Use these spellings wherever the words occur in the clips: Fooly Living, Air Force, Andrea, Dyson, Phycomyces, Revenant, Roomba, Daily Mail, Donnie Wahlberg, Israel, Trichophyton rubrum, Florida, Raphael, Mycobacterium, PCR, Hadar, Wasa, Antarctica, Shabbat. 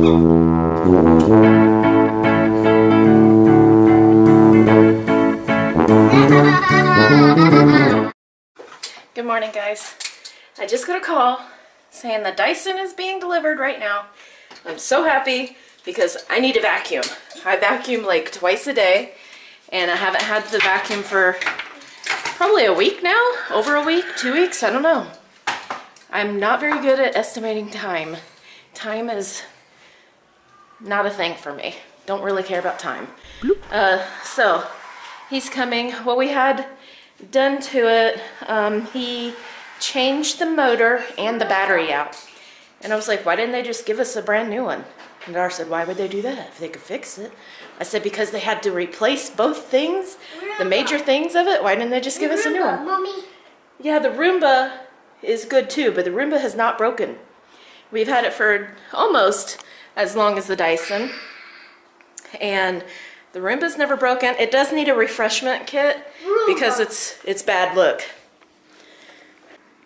Good morning, guys. I just got a call saying the Dyson is being delivered right now. I'm so happy because I need a vacuum. I vacuum like twice a day and I haven't had the vacuum for probably a week now, over a week, 2 weeks, I don't know. I'm not very good at estimating time. Time is not a thing for me. Don't really care about time. So he's coming. What we had done to it, he changed the motor and the battery out. And I was like, why didn't they just give us a brand new one? And Hadar said, why would they do that if they could fix it? I said, because they had to replace both things, the major things of it. Why didn't they just give us a new one? Mommy. Yeah, the Roomba is good too, but the Roomba has not broken. We've had it for almost as long as the Dyson, and the Roomba's never broken. It does need a refreshment kit because it's bad look.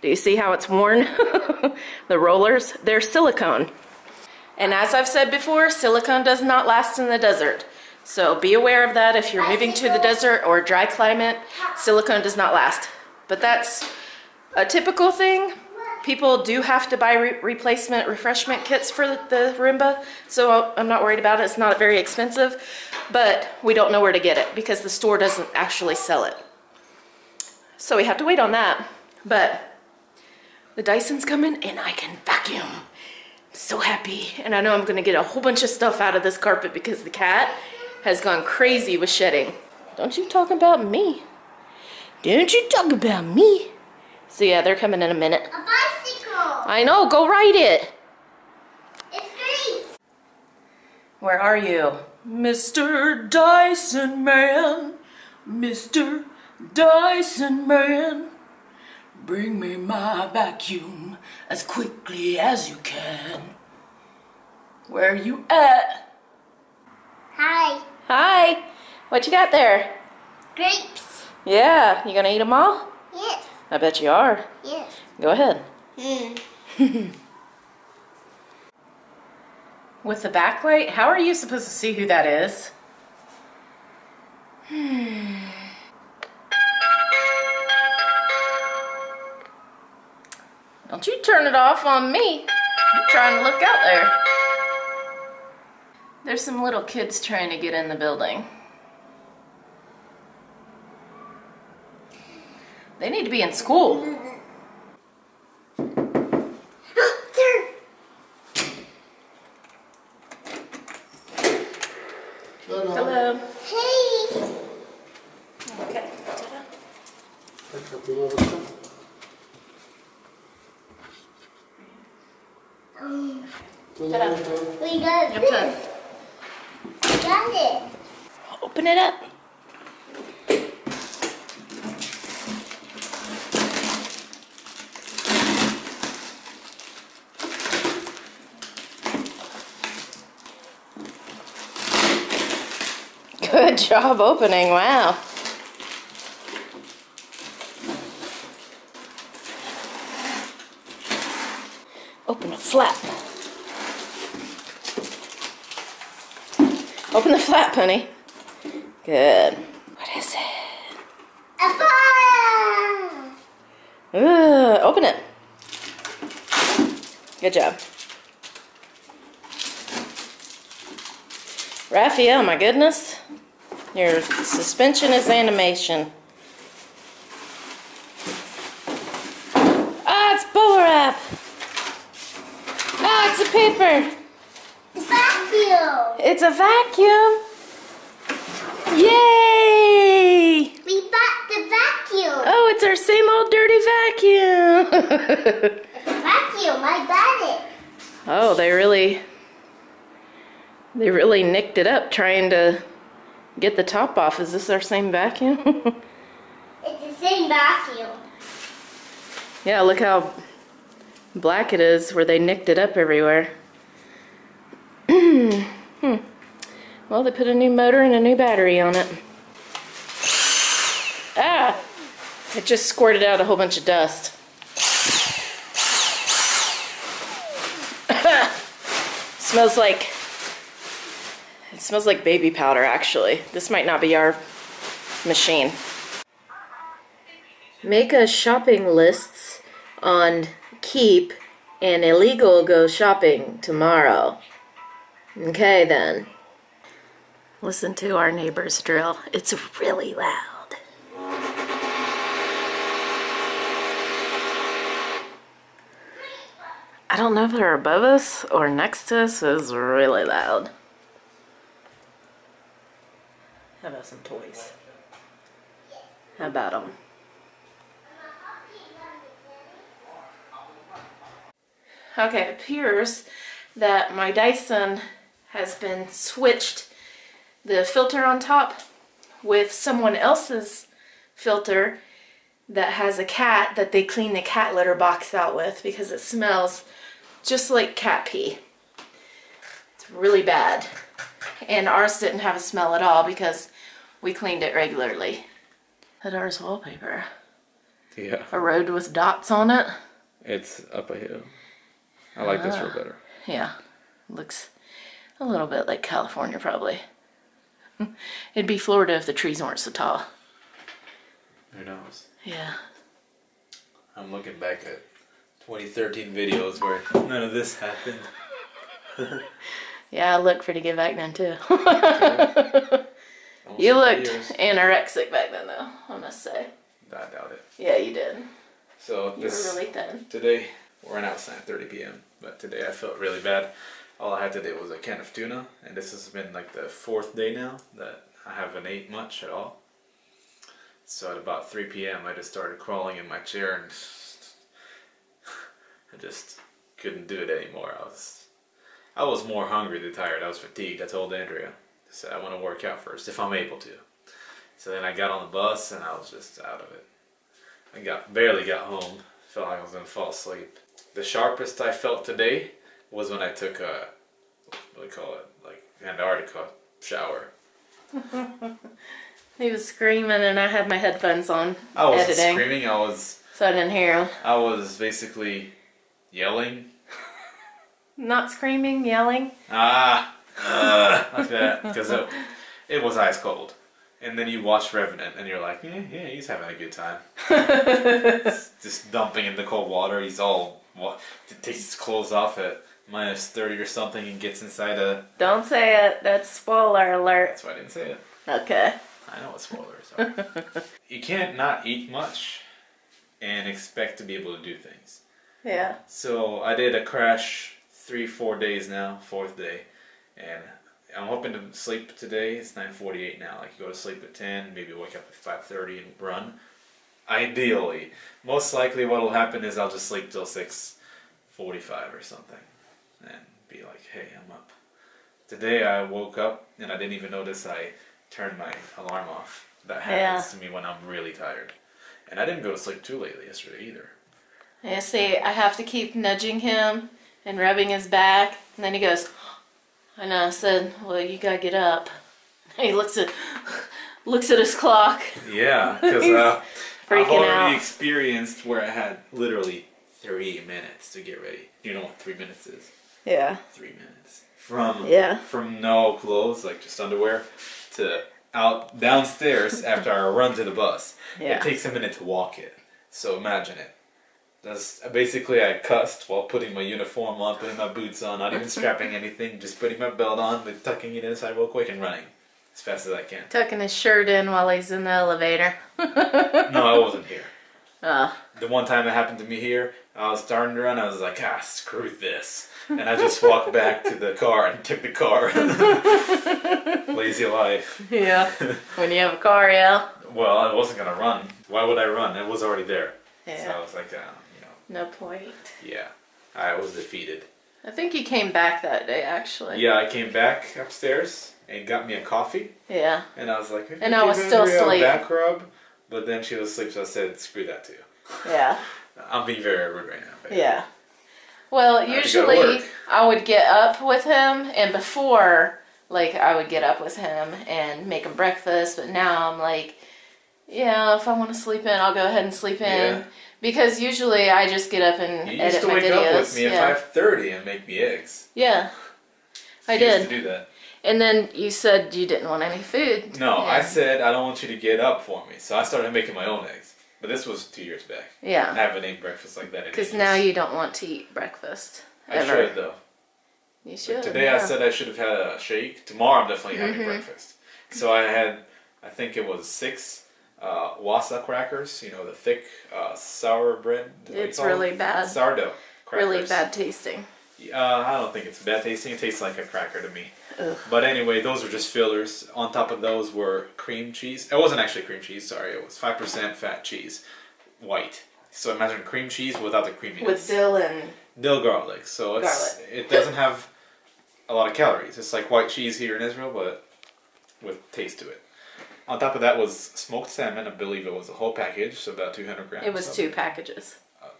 Do you see how it's worn? The rollers, they're silicone. And as I've said before, silicone does not last in the desert. So be aware of that if you're moving to the desert or dry climate, silicone does not last. But that's a typical thing. People do have to buy replacement refreshment kits for the Roomba, so I'm not worried about it. It's not very expensive, but we don't know where to get it because the store doesn't actually sell it. So we have to wait on that, but the Dyson's coming and I can vacuum. I'm so happy, and I know I'm gonna get a whole bunch of stuff out of this carpet because the cat has gone crazy with shedding. Don't you talk about me. Don't you talk about me. So yeah, they're coming in a minute. A bicycle! I know, go ride it! It's great! Where are you? Mr. Dyson Man! Mr. Dyson Man! Bring me my vacuum as quickly as you can. Where are you at? Hi! Hi! What you got there? Grapes! Yeah, you gonna eat them all? Yes! I bet you are. Yes. Go ahead. With the backlight, how are you supposed to see who that is? Don't you turn it off on me. I'm trying to look out there. There's some little kids trying to get in the building. They need to be in school. Hello. Hey. Okay. We got this. We got it. Open it up. Good job opening, wow. Open the flap. Open the flap, honey. Good. What is it? A fire! Open it. Good job. Raphael, my goodness. Your suspension is animation. Ah, it's bubble wrap. Ah, it's a paper. It's a vacuum. It's a vacuum. Yay! We bought the vacuum. Oh, it's our same old dirty vacuum. It's a vacuum. I got it. Oh, they really nicked it up trying to get the top off. Is this our same vacuum? It's the same vacuum. Yeah, look how black it is where they nicked it up everywhere. Well, they put a new motor and a new battery on it. Ah! It just squirted out a whole bunch of dust. smells like, it smells like baby powder, actually. This might not be our machine. Make a shopping lists on Keep and Illegal Go Shopping tomorrow. Okay, then. Listen to our neighbors drill. It's really loud. I don't know if they're above us or next to us. It's really loud. How about some toys? How about them? Okay, it appears that my Dyson has been switched, the filter on top, with someone else's filter that has a cat that they clean the cat litter box out with because it smells just like cat pee. It's really bad. And ours didn't have a smell at all because we cleaned it regularly. Hadar's wallpaper. Yeah. A road with dots on it. It's up a hill. I like this road better. Yeah. Looks a little bit like California probably. It'd be Florida if the trees weren't so tall. Who knows? Yeah. I'm looking back at 2013 videos where none of this happened. Yeah, I looked pretty good back then, too. You looked anorexic back then, though, I must say. I doubt it. Yeah, you did. So this, you were really thin. Today, we're an outside at 30 p.m., but today I felt really bad. All I had today was a can of tuna, and this has been like the fourth day now that I haven't ate much at all. So at about 3 p.m. I just started crawling in my chair and I just couldn't do it anymore. I was more hungry than tired. I was fatigued. I told Andrea, I said I want to work out first if I'm able to. So then I got on the bus and I was just out of it. I barely got home. Felt like I was going to fall asleep. The sharpest I felt today was when I took a, what do we call it, like Antarctica shower. He was screaming and I had my headphones on. I wasn't editing. Screaming, I was... So I didn't hear him. I was basically yelling. Not screaming, yelling. Like that. Because it was ice cold. And then you watch Revenant and you're like, yeah, yeah, he's having a good time. Just dumping in the cold water. He's all... takes his clothes off at -30 or something and gets inside a... Don't say it. That's spoiler alert. That's why I didn't say it. Okay. I know what spoilers are. You can't not eat much and expect to be able to do things. Yeah. So I did a crash 3-4 days now, fourth day, and I'm hoping to sleep today. It's 9:48 now. Like you go to sleep at 10, maybe wake up at 5:30 and run. Ideally, most likely what will happen is I'll just sleep till 6:45 or something and be like, hey, I'm up. Today I woke up and I didn't even notice I turned my alarm off. That happens to me when I'm really tired. And I didn't go to sleep too late yesterday either. Yeah, see, I have to keep nudging him and rubbing his back. And then he goes, and I said, well, you gotta get up. And he looks at his clock. Yeah, because I've already experienced where I had literally 3 minutes to get ready. You know what 3 minutes is? Yeah. 3 minutes. From no clothes, like just underwear, to out downstairs after I run to the bus. Yeah. It takes a minute to walk it. So imagine it. That's basically I cussed while putting my uniform on, putting my boots on, not even strapping anything, just putting my belt on, tucking it inside real quick and running as fast as I can. Tucking his shirt in while he's in the elevator. No, I wasn't here. The one time that happened to me here, I was starting to run, I was like, ah, screw this. And I just walked back to the car and took the car. Lazy life. Yeah. When you have a car, yeah. Well, I wasn't going to run. Why would I run? It was already there. Yeah. So I was like, you know. No point. Yeah. I was defeated. I think you came back that day, actually. Yeah, I came back upstairs and got me a coffee. Yeah. And I was like, hey, and I was still asleep. Back rub. But then she was asleep, so I said, screw that too. Yeah. I'm being very rude right now. Baby. Yeah. Well, usually I would get up with him, and before, like, I would get up with him and make him breakfast, but now I'm like, yeah, if I want to sleep in, I'll go ahead and sleep in. Yeah. Because usually I just get up and edit my videos. You used to wake up with me at 5:30 and make me eggs. Yeah. I did. Used to do that. And then you said you didn't want any food. No, I said I don't want you to get up for me, so I started making my own eggs. But this was 2 years back. Yeah. I haven't ate breakfast like that. Because now you don't want to eat breakfast. Ever. I should though. You should. But today I said I should have had a shake. Tomorrow I'm definitely having breakfast. So I had, I think it was 6 wasa crackers. You know, the thick sour bread. It's really bad. Sourdough crackers. Really bad tasting. I don't think it's bad tasting. It tastes like a cracker to me. Ugh. But anyway, those were just fillers. On top of those were cream cheese. It wasn't actually cream cheese, sorry. It was 5% fat cheese. White. So imagine cream cheese without the creaminess. With dill and... dill garlic. So it's, it doesn't have a lot of calories. It's like white cheese here in Israel, but with taste to it. On top of that was smoked salmon. I believe it was a whole package, so about 200 grams. It was 2 packages.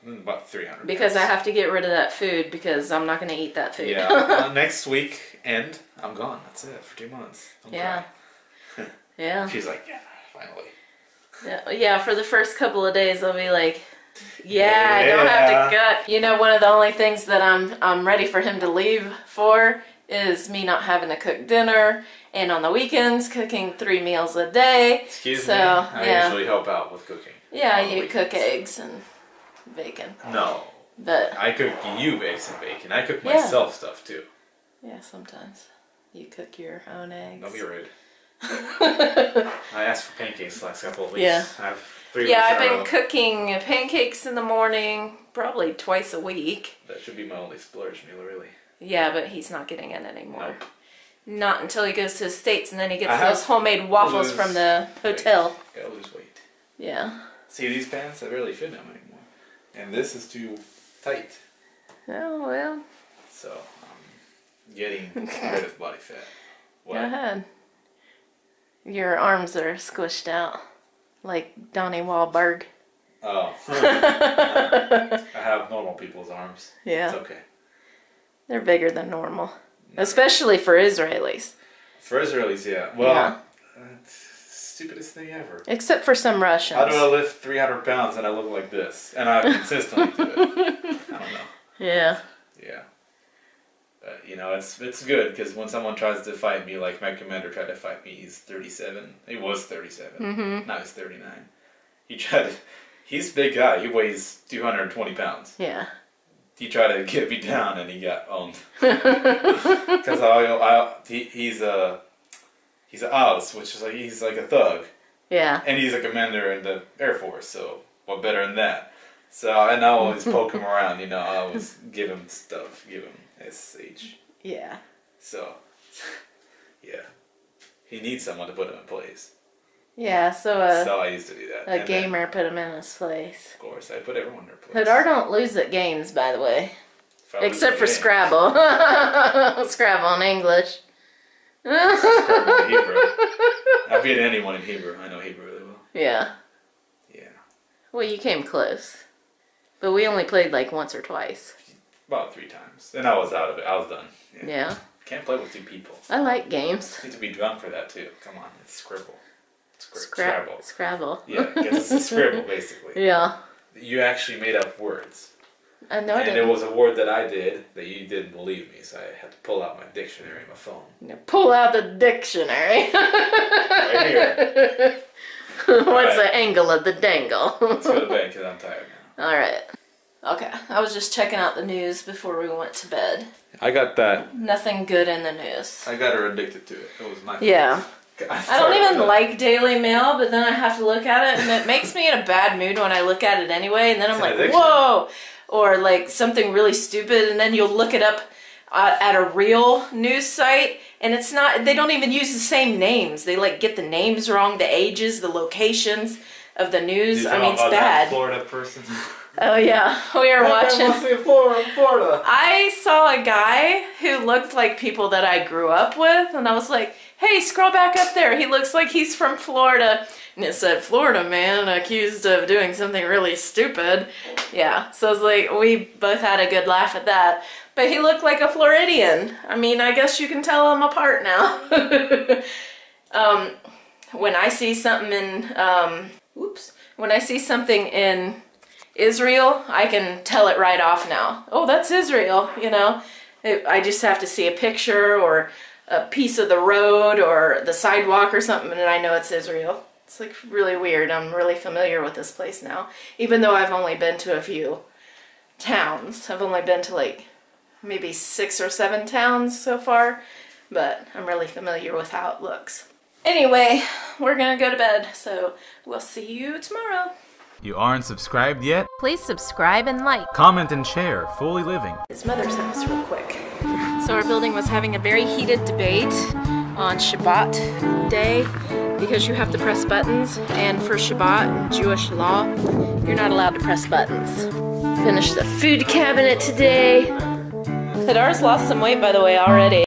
About 300 because pounds. I have to get rid of that food because I'm not going to eat that food. Yeah, next week end, I'm gone. That's it for 2 months. I'm crying. Yeah. She's like, yeah, finally. Yeah, yeah. For the first couple of days, I'll be like, yeah, I don't have to gut. You know, one of the only things that I'm ready for him to leave for is me not having to cook dinner, and on the weekends cooking 3 meals a day. Excuse me. I usually help out with cooking. Yeah, you cook eggs and bacon. No. But I cook you eggs and bacon. I cook myself stuff too. Yeah, sometimes. You cook your own eggs. Don't be rude. I asked for pancakes the last couple of weeks. Yeah. I have 3 I've been cooking pancakes in the morning, probably twice a week. That should be my only splurge meal, really. Yeah, but he's not getting it anymore. Nope. Not until he goes to the States and then he gets those homemade waffles from the hotel. Weight. Gotta lose weight. Yeah. See these pants? They barely fit him anymore. And this is too tight. Oh, well. So, I'm getting rid of body fat. What? Go ahead. Your arms are squished out. Like Donnie Wahlberg. Oh. I have normal people's arms. Yeah. It's okay. They're bigger than normal. No. Especially for Israelis. For Israelis, yeah. Well, it's stupidest thing ever. Except for some Russians. How do I lift 300 pounds and I look like this? And I consistently do it. I don't know. Yeah. Yeah. You know, it's good because when someone tries to fight me, like my commander tried to fight me, he's 37. He was 37. Mm-hmm. Now he's 39. He tried to, he's a big guy. He weighs 220 pounds. Yeah. He tried to get me down and he got owned. Because he's an Oz, which is like, he's like a thug. Yeah. And he's a commander in the Air Force, so what better than that? So, and I always poke him around, you know, I always give him stuff, give him SH. Yeah. So, yeah. He needs someone to put him in place. Yeah, so I used to do that. A gamer put him in his place. Of course, I put everyone in their place. Hadar don't lose at games, by the way. Except for Scrabble. Scrabble in English. Hebrew. I beat anyone in Hebrew. I know Hebrew really well. Yeah. Yeah. Well, you came close. But we only played like once or twice. About 3 times. And I was out of it. I was done. Yeah. Can't play with 2 people. I like games. You need to be drunk for that too. Come on. It's Scribble. Scrabble. Scrabble. Yeah. It's a Scribble basically. Yeah. You actually made up words. I know. And it was a word that I did that you didn't believe me, so I had to pull out my dictionary and my phone. Now pull out the dictionary. Right here. What's the angle of the dangle? Let's go to bed because I'm tired now. All right. Okay. I was just checking out the news before we went to bed. I got that. Nothing good in the news. I got her addicted to it. It was my fault. Yeah. I don't even like Daily Mail, but then I have to look at it, and it makes me in a bad mood when I look at it anyway, and then I'm like, whoa! Or like something really stupid, and then you'll look it up at a real news site, and it's not, they don't even use the same names. They like get the names wrong, the ages, the locations of the news. I mean, it's bad. Florida person. Oh yeah, we are watching. Florida. I saw a guy who looked like people that I grew up with, and I was like, hey, scroll back up there. He looks like he's from Florida. And it said, Florida man accused of doing something really stupid. Yeah, so I was like, we both had a good laugh at that. But he looked like a Floridian. I mean, I guess you can tell them apart now. When I see something in, when I see something in Israel, I can tell it right off now. Oh, that's Israel, you know. I just have to see a picture or a piece of the road or the sidewalk or something, and I know it's Israel. It's like really weird. I'm really familiar with this place now, even though I've only been to a few towns. I've only been to like maybe 6 or 7 towns so far, but I'm really familiar with how it looks. Anyway, we're gonna go to bed, so we'll see you tomorrow. You aren't subscribed yet? Please subscribe and like. Comment and share Fully Living. His mother's house real quick. So our building was having a very heated debate on Shabbat day because you have to press buttons, and for Shabbat, Jewish law, you're not allowed to press buttons. Finished the food cabinet today. Hadar's lost some weight, by the way, already.